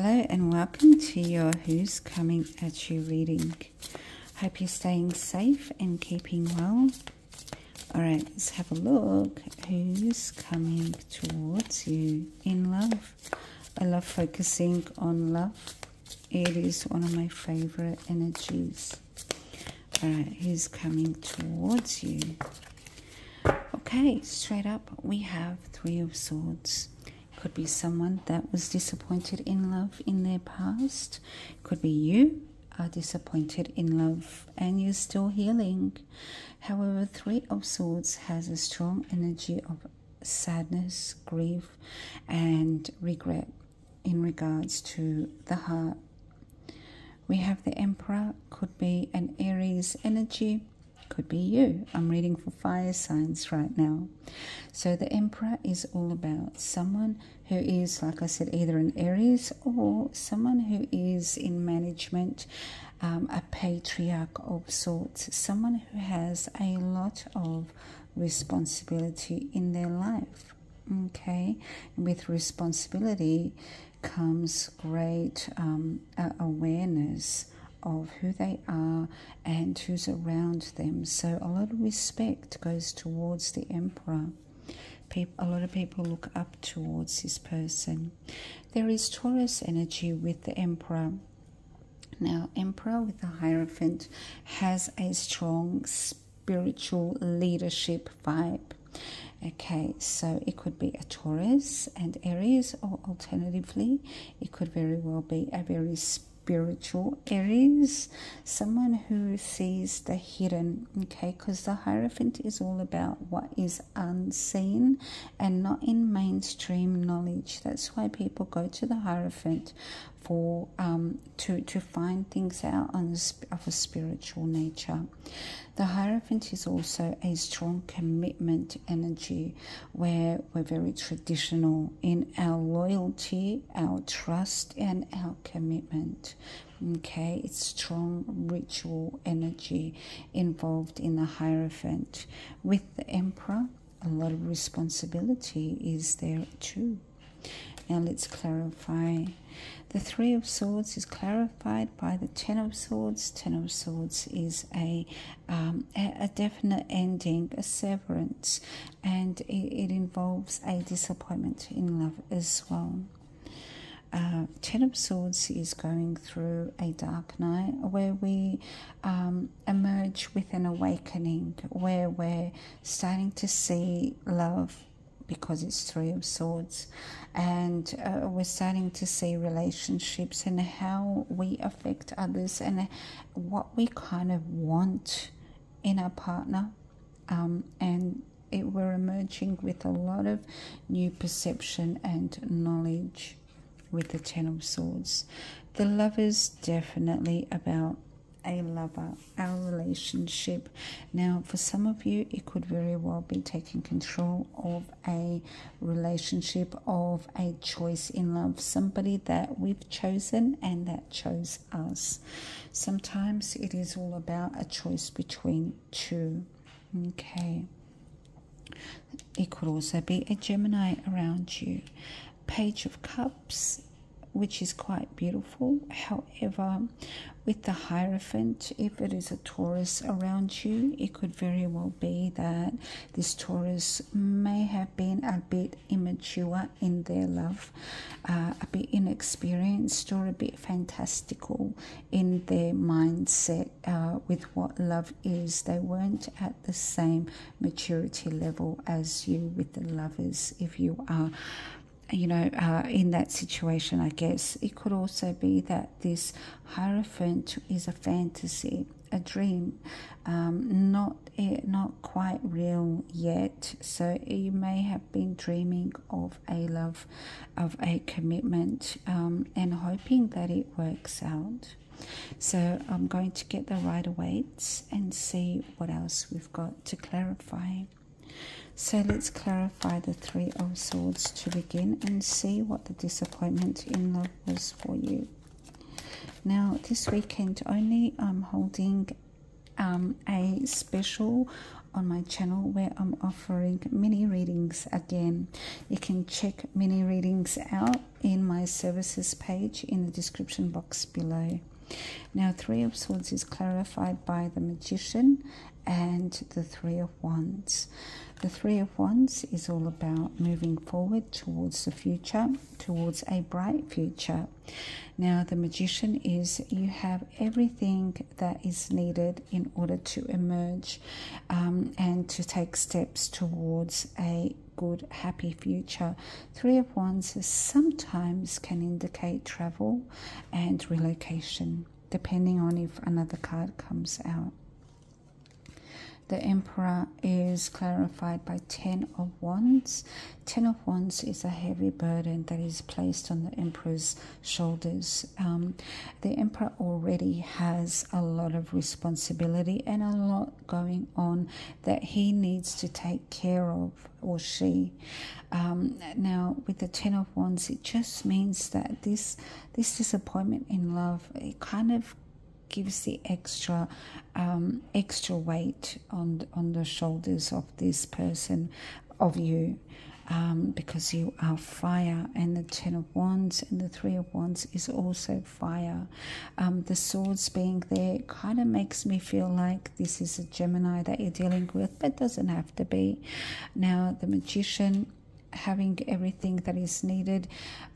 Hello and welcome to your Who's Coming At You reading. Hope you're staying safe and keeping well. Alright, let's have a look. Who's coming towards you in love? I love focusing on love. It is one of my favorite energies. Alright, who's coming towards you? Okay, straight up we have Three of Swords. Could be someone that was disappointed in love in their past. Could be you are disappointed in love and you're still healing. However, Three of Swords has a strong energy of sadness, grief, and regret in regards to the heart. We have the Emperor, could be an Aries energy. Could be you. I'm reading for fire signs right now. So the Emperor is all about someone who is, like I said, either an Aries or someone who is in management, a patriarch of sorts, someone who has a lot of responsibility in their life. Okay, and with responsibility comes great awareness of who they are and who's around them. So a lot of respect goes towards the Emperor. A lot of people look up towards this person. There is Taurus energy with the Emperor. Now, Emperor with the Hierophant has a strong spiritual leadership vibe. Okay, so it could be a Taurus and Aries, or alternatively, it could very well be a very spiritual Aries, someone who sees the hidden, okay, because the Hierophant is all about what is unseen and not in mainstream knowledge. That's why people go to the Hierophant for to find things out on of a spiritual nature. The Hierophant is also a strong commitment energy where we're very traditional in our loyalty, our trust, and our commitment. Okay, it's strong ritual energy involved in the Hierophant. With the Emperor, a lot of responsibility is there too. Now let's clarify. The Three of Swords is clarified by the Ten of Swords. Ten of Swords is a definite ending, a severance, and it involves a disappointment in love as well. Ten of Swords is going through a dark night where we emerge with an awakening, where we're starting to see love, because it's Three of Swords, and we're starting to see relationships and how we affect others and what we kind of want in our partner, and we're emerging with a lot of new perception and knowledge with the Ten of Swords. The Lover's definitely about a lover, our relationship. Now, for some of you, it could very well be taking control of a relationship, of a choice in love, somebody that we've chosen and that chose us. Sometimes it is all about a choice between two. Okay, it could also be a Gemini around you. Page of Cups, which is quite beautiful. However, with the Hierophant, if it is a Taurus around you, it could very well be that this Taurus may have been a bit immature in their love, a bit inexperienced, or a bit fantastical in their mindset with what love is. They weren't at the same maturity level as you with the Lovers, if you are, you know, in that situation, I guess. It could also be that this Hierophant is a fantasy, a dream, not quite real yet. So you may have been dreaming of a love, of a commitment, and hoping that it works out. So I'm going to get the Rider Waits and see what else we've got to clarify. So let's clarify the Three of Swords to begin and see what the disappointment in love was for you. Now, this weekend only, I'm holding a special on my channel where I'm offering mini readings again. You can check mini readings out in my services page in the description box below. Now, Three of Swords is clarified by the Magician and the Three of Wands. The Three of Wands is all about moving forward towards the future, towards a bright future. Now, the Magician is you have everything that is needed in order to emerge and to take steps towards a good, happy future. Three of Wands sometimes can indicate travel and relocation, depending on if another card comes out. The Emperor is clarified by Ten of Wands. Ten of Wands is a heavy burden that is placed on the Emperor's shoulders. The Emperor already has a lot of responsibility and a lot going on that he needs to take care of, or she. Now, with the Ten of Wands, it just means that this disappointment in love, it kind of gives the extra extra weight on the shoulders of this person, of you, because you are fire, and the Ten of Wands and the Three of Wands is also fire. The swords being there kind of makes me feel like this is a Gemini that you're dealing with, but doesn't have to be. Now, the Magician, having everything that is needed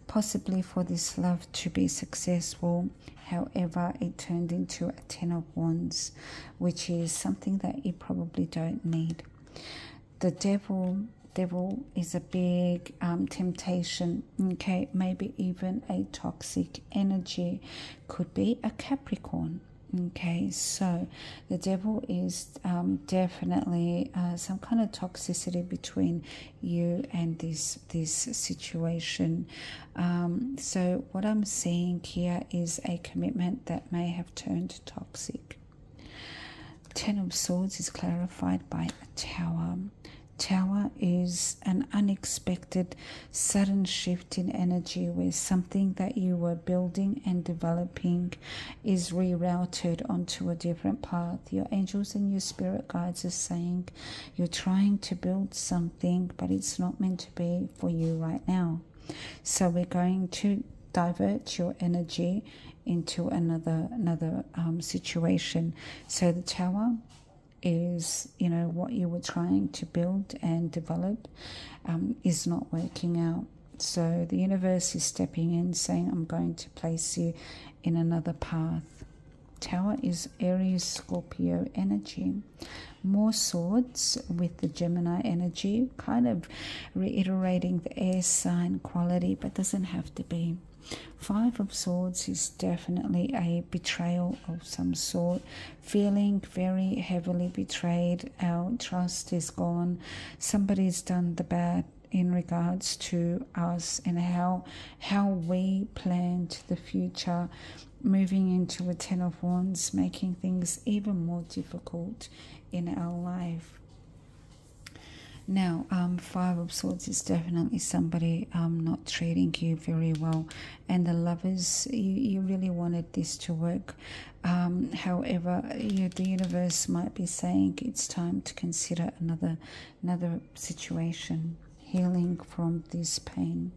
possibly for this love to be successful, however it turned into a Ten of Wands, which is something that you probably don't need. The devil is a big temptation, okay, maybe even a toxic energy, could be a Capricorn. Okay, so the devil is definitely some kind of toxicity between you and this situation. So what I'm seeing here is a commitment that may have turned toxic. Ten of Swords is clarified by a Tower. Tower is an unexpected sudden shift in energy where something that you were building and developing is rerouted onto a different path. Your angels and your spirit guides are saying you're trying to build something, but it's not meant to be for you right now. So we're going to divert your energy into another situation. So the Tower is, you know, what you were trying to build and develop is not working out. So the universe is stepping in, saying, I'm going to place you in another path. Tower is Aries, Scorpio energy. More swords with the Gemini energy, kind of reiterating the air sign quality, but doesn't have to be. Five of Swords is definitely a betrayal of some sort, feeling very heavily betrayed. Our trust is gone. Somebody's done the bad in regards to us and how we planned the future, moving into a Ten of Wands, making things even more difficult in our life. Now, Five of Swords is definitely somebody not treating you very well. And the Lovers, you really wanted this to work. However, the universe might be saying it's time to consider another situation, healing from this pain.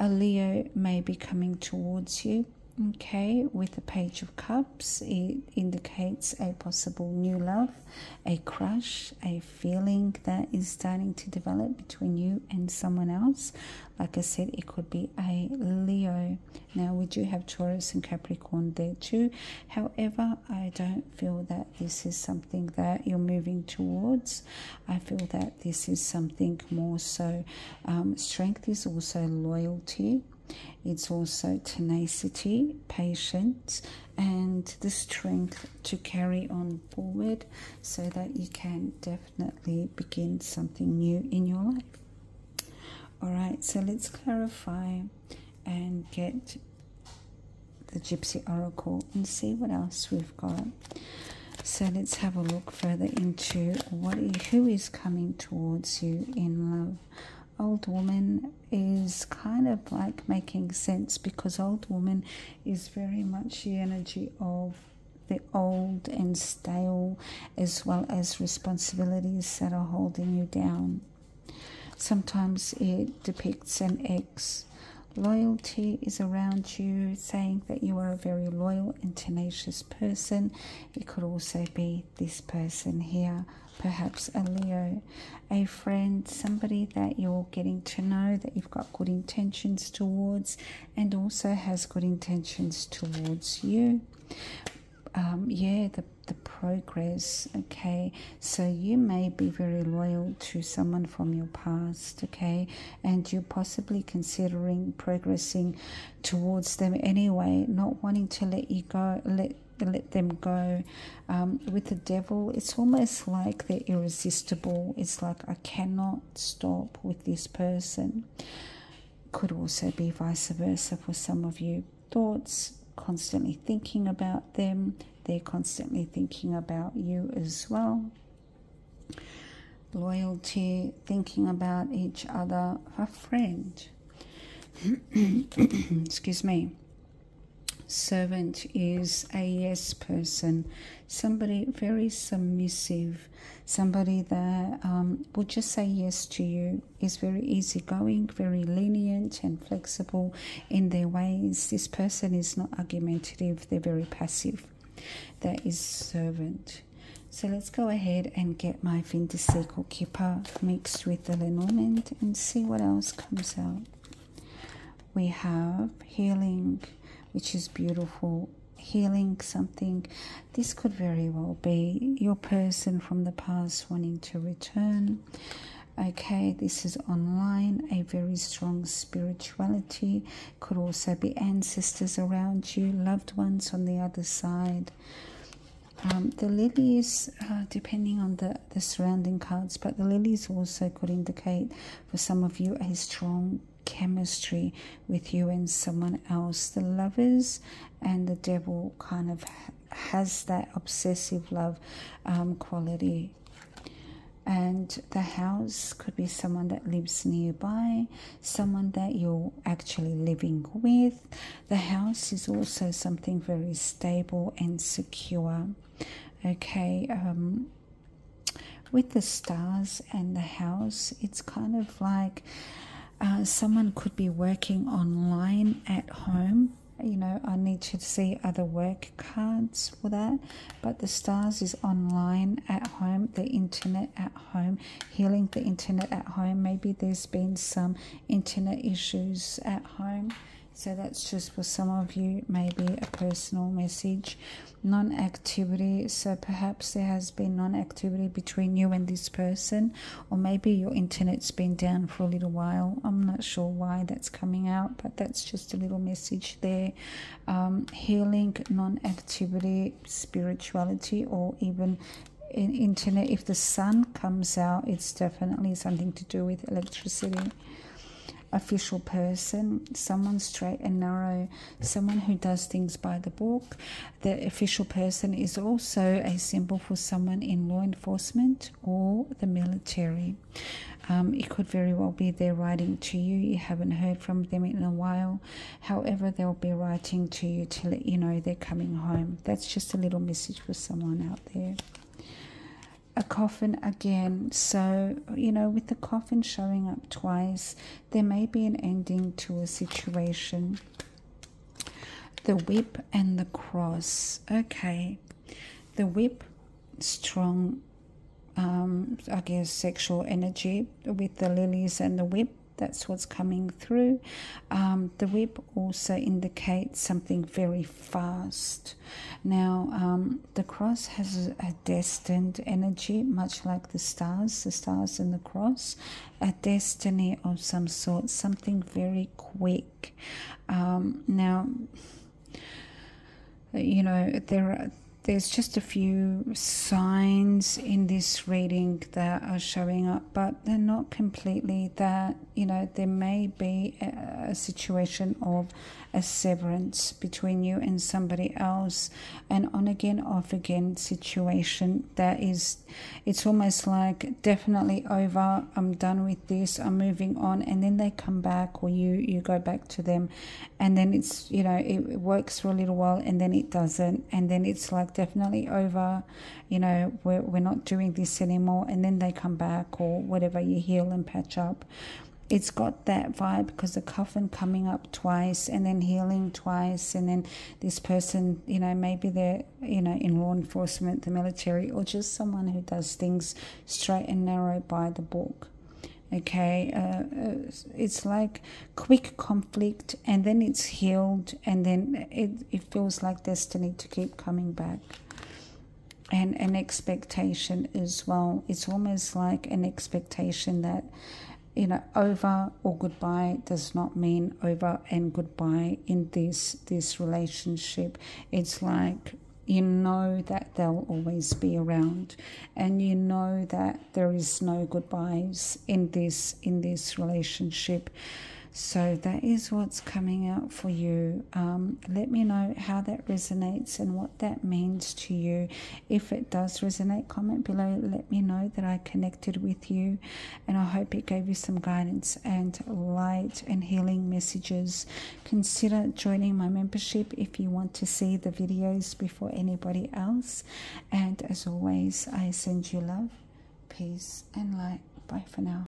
A Leo may be coming towards you. Okay, with the Page of Cups, it indicates a possible new love, a crush, a feeling that is starting to develop between you and someone else. Like I said, it could be a Leo. Now, we do have Taurus and Capricorn there too. However, I don't feel that this is something that you're moving towards. I feel that this is something more so. Strength is also loyalty. It's also tenacity, patience, and the strength to carry on forward so that you can definitely begin something new in your life. All right, so let's clarify and get the Gypsy Oracle and see what else we've got. So let's have a look further into who is coming towards you in love. Old Woman is kind of like making sense, because Old Woman is very much the energy of the old and stale, as well as responsibilities that are holding you down. Sometimes it depicts an ex, Loyalty is around you, saying that you are a very loyal and tenacious person. It could also be this person here, perhaps a Leo, a friend, somebody that you're getting to know, that you've got good intentions towards and also has good intentions towards you. The progress, okay, so you may be very loyal to someone from your past, okay, and you're possibly considering progressing towards them anyway, not wanting to let you go, let them go. With the devil, it's almost like they're irresistible. It's like, I cannot stop with this person. Could also be vice versa for some of you. Thoughts, constantly thinking about them. They're constantly thinking about you as well. Loyalty, thinking about each other, a friend. Excuse me. Servant is a yes person, somebody very submissive, somebody that will just say yes to you, is very easygoing, very lenient and flexible in their ways. This person is not argumentative, they're very passive. That is servant. So let's go ahead and get my Vindicical Kipper mixed with the Lenormand and see what else comes out. We have healing, which is beautiful. Healing something. This could very well be your person from the past wanting to return. Okay, this is online, a very strong spirituality. Could also be ancestors around you, loved ones on the other side. The lilies, depending on the surrounding cards, but the lilies also could indicate for some of you a strong chemistry with you and someone else. The lovers and the devil kind of has that obsessive love quality. And the house could be someone that lives nearby, someone that you're actually living with. The house is also something very stable and secure. Okay, with the stars and the house, it's kind of like someone could be working online at home. You know, I need to see other work cards for that, but the stars is online at home, the internet at home, healing the internet at home. Maybe there's been some internet issues at home, so that's just for some of you, maybe a personal message. Non-activity, so perhaps there has been non-activity between you and this person, or maybe your internet's been down for a little while. I'm not sure why that's coming out, but that's just a little message there. Healing, non-activity, spirituality, or even in internet. If the sun comes out, it's definitely something to do with electricity. Official person, someone straight and narrow, someone who does things by the book. The official person is also a symbol for someone in law enforcement or the military. It could very well be they're writing to you. You haven't heard from them in a while. However, they'll be writing to you to let you know they're coming home. That's just a little message for someone out there. A coffin again, so you know, with the coffin showing up twice, there may be an ending to a situation. The whip and the cross. Okay, the whip, strong I guess sexual energy with the lilies and the whip. That's what's coming through. The whip also indicates something very fast. Now, the cross has a destined energy, much like the stars and the cross, a destiny of some sort, something very quick. Now, you know, there's just a few signs in this reading that are showing up, but they're not completely that. You know, there may be a situation of a severance between you and somebody else, an on again, off again situation that is, it's almost like definitely over, I'm done with this, I'm moving on, and then they come back, or you go back to them, and then it's, you know, it works for a little while, and then it doesn't, and then it's like definitely over, you know, we're not doing this anymore, and then they come back or whatever, you heal and patch up. It's got that vibe because the coffin coming up twice and then healing twice, and then this person, you know, maybe they're, you know, in law enforcement, the military, or just someone who does things straight and narrow by the book. Okay, it's like quick conflict and then it's healed, and then it feels like destiny to keep coming back. And an expectation as well. It's almost like an expectation that, you know, over or goodbye does not mean over and goodbye in this relationship. It's like you know that they'll always be around, and you know that there is no goodbyes in this relationship. So that is what's coming out for you. Let me know how that resonates and what that means to you. If it does resonate, comment below. Let me know that I connected with you, and I hope it gave you some guidance and light and healing messages. Consider joining my membership if you want to see the videos before anybody else. And as always, I send you love, peace and light. Bye for now.